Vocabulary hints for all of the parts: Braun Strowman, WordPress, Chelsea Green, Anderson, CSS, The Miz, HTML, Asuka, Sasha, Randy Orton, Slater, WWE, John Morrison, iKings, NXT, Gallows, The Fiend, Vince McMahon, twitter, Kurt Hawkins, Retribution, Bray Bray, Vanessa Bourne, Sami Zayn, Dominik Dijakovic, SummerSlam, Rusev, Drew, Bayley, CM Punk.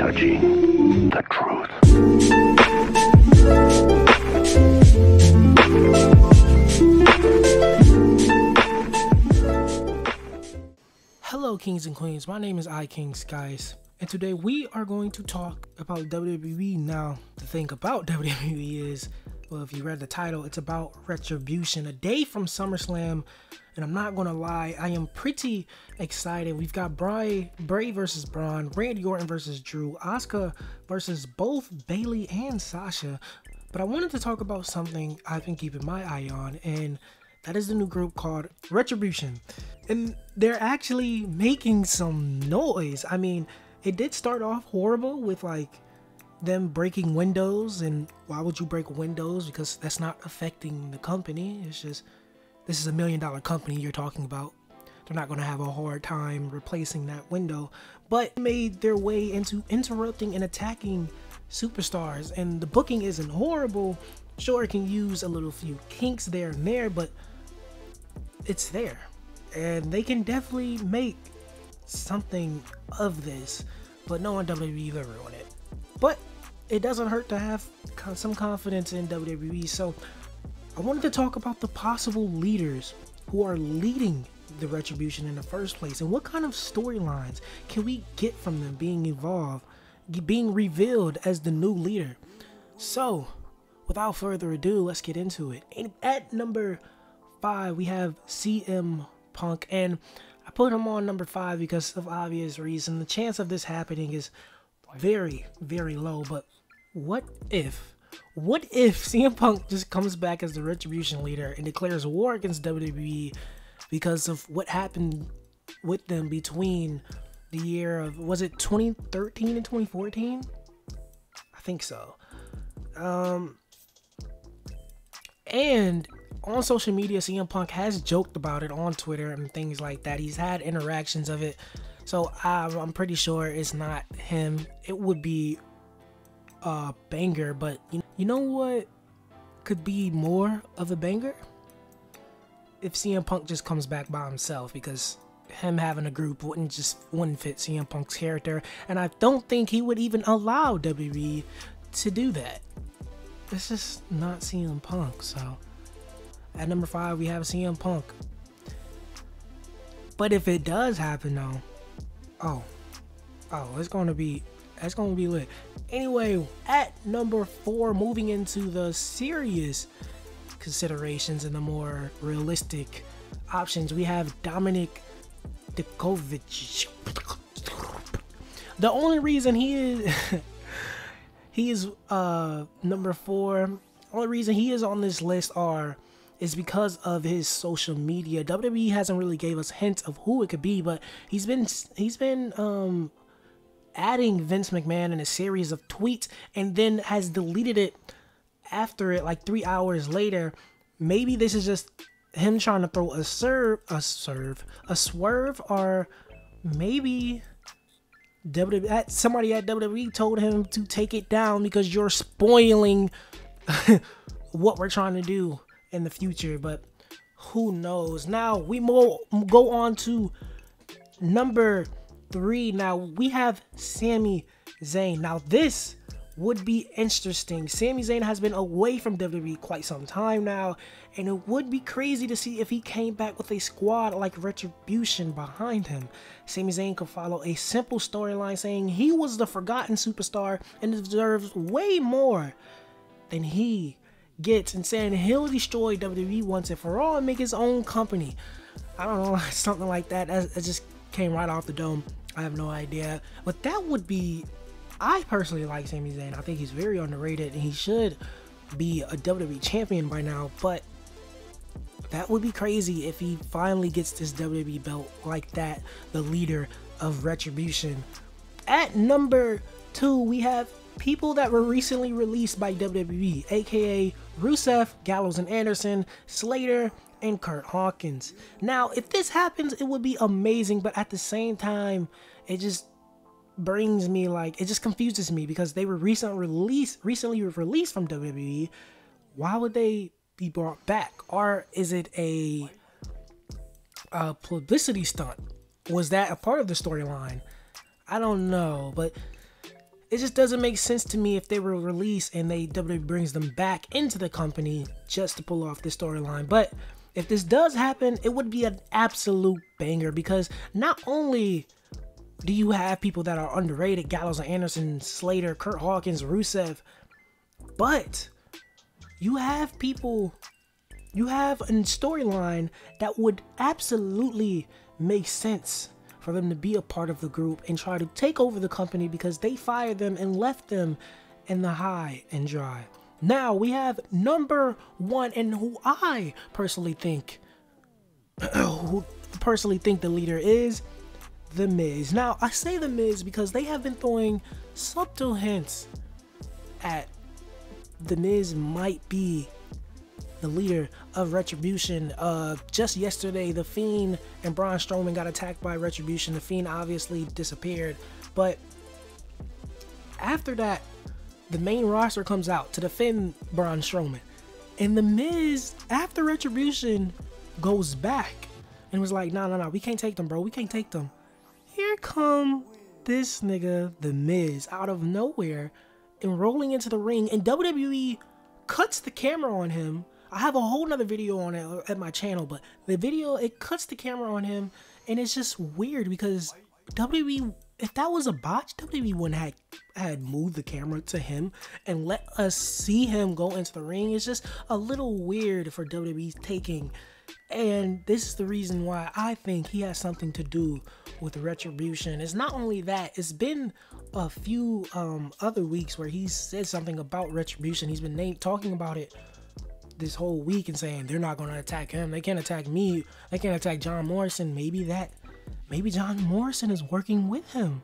Touching the truth. Hello kings and queens, my name is iKings guys, and today we are going to talk about WWE. Now the thing about WWE is, well, if you read the title, it's about Retribution, a day from SummerSlam. And I'm not gonna lie, I am pretty excited. We've got Bray versus Braun, Randy Orton versus Drew, Asuka versus both Bayley and Sasha. But I wanted to talk about something I've been keeping my eye on, and that is the new group called Retribution. And they're actually making some noise. I mean, it did start off horrible with like them breaking windows, and why would you break windows? Because that's not affecting the company. It's just, this is $1 million company you're talking about. They're not going to have a hard time replacing that window. But made their way into interrupting and attacking superstars, and the booking isn't horrible. Sure, it can use a little few kinks there and there, but it's there, and they can definitely make something of this. But no one WWE ever ruined it. But it doesn't hurt to have some confidence in WWE. So I wanted to talk about the possible leaders who are leading the Retribution in the first place, and what kind of storylines can we get from them being revealed as the new leader. So without further ado, let's get into it. And at number 5, we have CM Punk, and I put him on number 5 because of obvious reason. The chance of this happening is very, very low, but what if CM Punk just comes back as the Retribution leader and declares war against WWE because of what happened with them between the year of, was it 2013 and 2014? I think so. And on social media, CM Punk has joked about it on Twitter and things like that. He's had interactions of it. So I'm pretty sure it's not him. It would be a banger, but you know what could be more of a banger? If CM Punk just comes back by himself, because him having a group wouldn't fit CM Punk's character, and I don't think he would even allow WWE to do that. It's just not CM Punk. So at number 5 we have CM Punk. But if it does happen though, oh, it's gonna be lit. Anyway, at number 4, moving into the serious considerations and the more realistic options, we have Dominik Dijakovic. The only reason he is number 4, only reason he is on this list is because of his social media. WWE hasn't really gave us hints of who it could be, but he's been adding Vince McMahon in a series of tweets, and then has deleted it after it, like 3 hours later. Maybe this is just him trying to throw a swerve, or maybe somebody at WWE told him to take it down because you're spoiling what we're trying to do in the future. But who knows? Now we go on to number 3. Now we have Sami Zayn. Now this would be interesting. Sami Zayn has been away from WWE quite some time now, and it would be crazy to see if he came back with a squad like Retribution behind him. Sami Zayn could follow a simple storyline saying he was the forgotten superstar and deserves way more than he gets, and saying he'll destroy WWE once and for all and make his own company. I don't know, something like that. That just came right off the dome. I have no idea, but that would be, I personally like Sami Zayn. I think he's very underrated and he should be a WWE champion by now, but that would be crazy if he finally gets this WWE belt like that, the leader of Retribution. At number 2, we have people that were recently released by WWE, aka Rusev, Gallows and Anderson, Slater, and Kurt Hawkins. Now, if this happens, it would be amazing, but at the same time, it just brings me like, it just confuses me, because they were recently released from WWE. Why would they be brought back? Or is it a publicity stunt? Was that a part of the storyline? I don't know, but It just doesn't make sense to me if they were released and they WWE brings them back into the company just to pull off this storyline. But if this does happen, it would be an absolute banger, because not only do you have people that are underrated, Gallows and Anderson, Slater, Kurt Hawkins, Rusev, but you have people, you have a storyline that would absolutely make sense for them to be a part of the group and try to take over the company, because they fired them and left them in the high and dry. Now we have number one, and who I personally think the leader is, The Miz. Now I say The Miz because they have been throwing subtle hints at The Miz might be the leader of Retribution. Just yesterday, The Fiend and Braun Strowman got attacked by Retribution. The Fiend obviously disappeared, but after that, the main roster comes out to defend Braun Strowman, and The Miz, after Retribution, goes back and was like, no, we can't take them, bro, we can't take them. Here come this nigga, The Miz, out of nowhere and rolling into the ring, and WWE cuts the camera on him. I have a whole nother video on it at my channel, but the video, it cuts the camera on him, and it's just weird because WWE, if that was a botch, WWE wouldn't have had moved the camera to him and let us see him go into the ring. It's just a little weird for WWE's taking, and this is the reason why I think he has something to do with Retribution. It's not only that, it's been a few other weeks where he said something about Retribution. He's been talking about it this whole week and saying they're not going to attack him, they can't attack me, they can't attack John Morrison. Maybe John Morrison is working with him,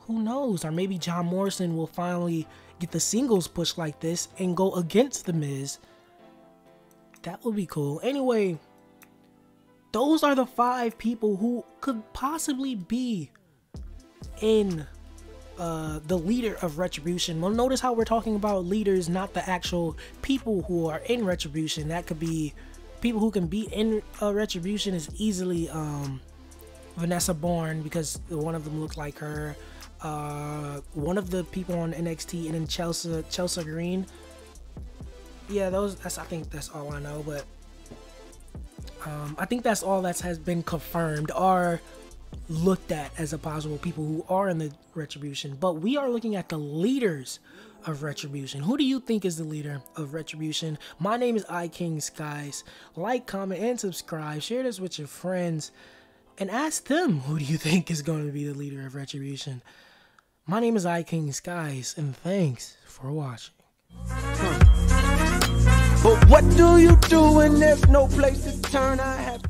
who knows? Or maybe John Morrison will finally get the singles push like this and go against The Miz. That would be cool. Anyway, those are the 5 people who could possibly be in the leader of Retribution. Well, notice how we're talking about leaders, not the actual people who are in Retribution. That could be people who can be in Retribution is easily Vanessa Bourne, because one of them looks like her, one of the people on NXT, and then Chelsea Green. Yeah, I think that's all I know, but I think that's all that has been confirmed or looked at as a possible people who are in the Retribution. But we are looking at the leaders of Retribution. Who do you think is the leader of Retribution? My name is iKings, guys. Like, comment, and subscribe. Share this with your friends and ask them, who do you think is going to be the leader of Retribution? My name is iKings, guys, and thanks for watching. But what do you do when there's no place to turn? I have